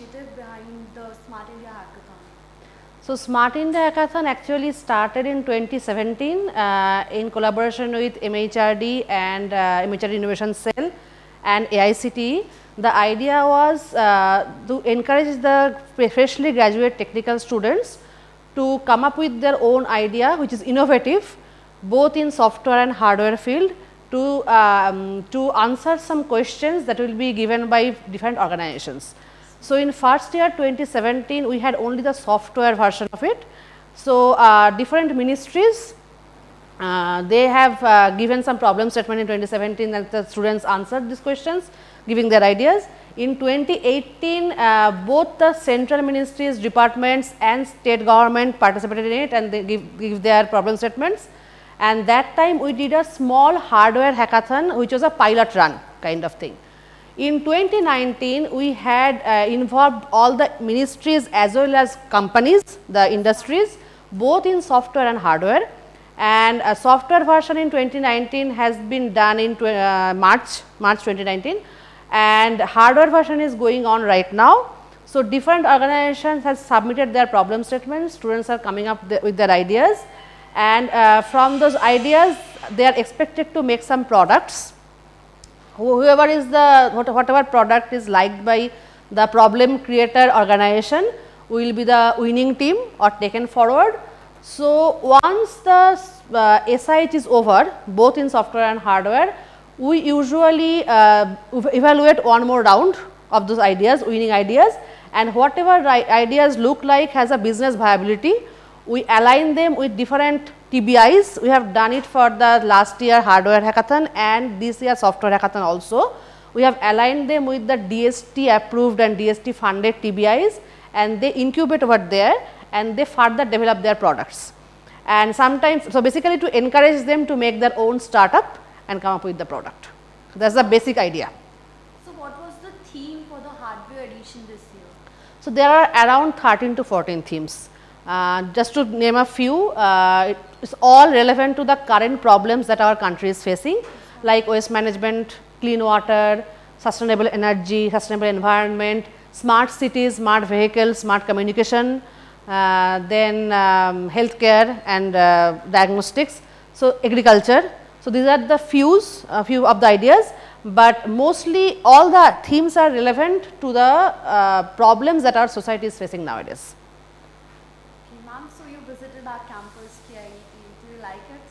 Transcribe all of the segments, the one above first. initiative behind the Smart India Hackathon? So, Smart India Hackathon actually started in 2017 in collaboration with MHRD and MHRD Innovation Cell and AICTE. The idea was to encourage the freshly graduate technical students to come up with their own idea which is innovative both in software and hardware field to answer some questions that will be given by different organizations. So, in first year 2017 we had only the software version of it. So, different ministries they have given some problem statement in 2017 and the students answered these questions giving their ideas. In 2018 both the central ministries, departments and state government participated in it and they give their problem statements, and that time we did a small hardware hackathon which was a pilot run kind of thing. In 2019 we had involved all the ministries as well as companies, the industries both in software and hardware, and a software version in 2019 has been done in March 2019 and hardware version is going on right now. So, different organizations have submitted their problem statements, students are coming up with their ideas, and from those ideas they are expected to make some products. Whoever is the whatever product is liked by the problem creator organization will be the winning team or taken forward. So, once the SIH is over both in software and hardware, we usually evaluate one more round of those ideas, winning ideas, and whatever ideas look like has a business viability, we align them with different TBIs. We have done it for the last year hardware hackathon and this year software hackathon also. We have aligned them with the DST approved and DST funded TBIs, and they incubate over there and they further develop their products. And sometimes, so basically to encourage them to make their own startup and come up with the product. That is the basic idea. So, what was the theme for the hardware edition this year? So, there are around 13 to 14 themes. Just to name a few, it is all relevant to the current problems that our country is facing, like waste management, clean water, sustainable energy, sustainable environment, smart cities, smart vehicles, smart communication, then healthcare and diagnostics, so agriculture. So, these are the few of the ideas, but mostly all the themes are relevant to the problems that our society is facing nowadays. Okay, ma'am, so you visited our campus KIET, do you like it?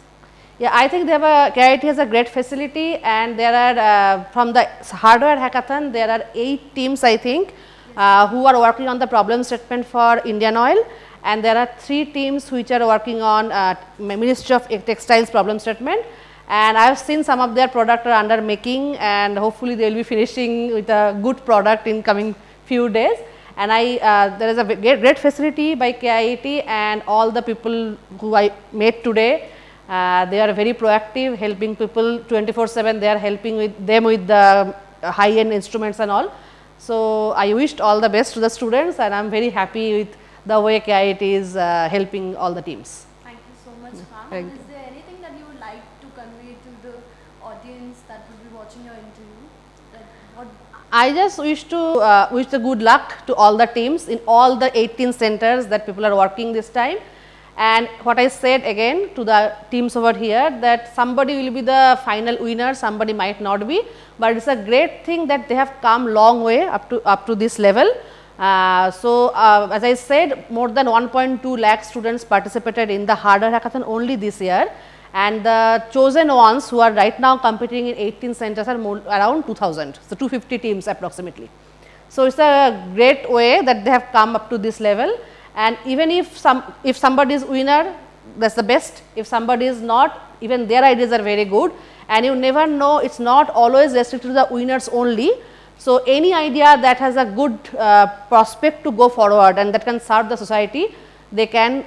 Yeah, I think they have a, KIET has a great facility, and there are from the hardware hackathon there are 8 teams I think who are working on the problem statement for Indian Oil, and there are 3 teams which are working on Ministry of Textiles problem statement. And I have seen some of their product are under making, and hopefully they will be finishing with a good product in coming few days. And I there is a great facility by KIET, and all the people who I met today, they are very proactive, helping people 24/7. They are helping them with the high end instruments and all. So, I wished all the best to the students, and I am very happy with the way KIET is helping all the teams. Thank you so much, ma'am. Is there anything that you would like to convey to the audience that will be watching your interview? Like what? I just wish to wish the good luck to all the teams in all the 18 centers that people are working this time. And what I said again to the teams over here, that somebody will be the final winner, somebody might not be, but it is a great thing that they have come long way up to this level. As I said, more than 1.2 lakh students participated in the hardware hackathon only this year, and the chosen ones who are right now competing in 18 centers are more, around 2000, so 250 teams approximately. So, it is a great way that they have come up to this level, and even if somebody is winner, that is the best. If somebody is not, even their ideas are very good, and you never know, it is not always restricted to the winners only. So, any idea that has a good prospect to go forward and that can serve the society, they can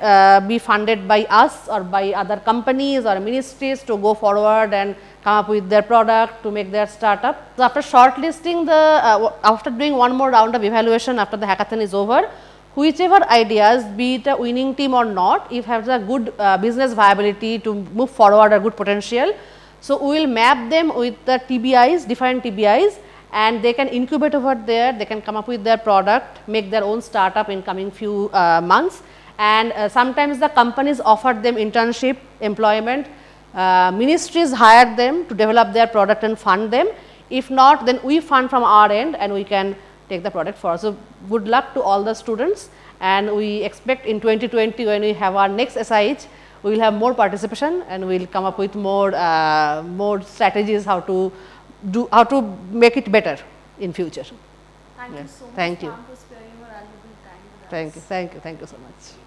be funded by us or by other companies or ministries to go forward and come up with their product to make their startup. So, after shortlisting the, after doing one more round of evaluation after the hackathon is over, whichever ideas, be it a winning team or not, if has a good business viability to move forward or good potential. So, we will map them with the TBIs, different TBIs, and they can incubate over there, they can come up with their product, make their own startup in coming few months, and sometimes the companies offer them internship, employment, ministries hire them to develop their product and fund them. If not, then we fund from our end and we can take the product forward. So, good luck to all the students, and we expect in 2020 when we have our next SIH, we will have more participation and we will come up with more, strategies how to do, how to make it better in future. Thank you so much. Thank you. Thank you so much.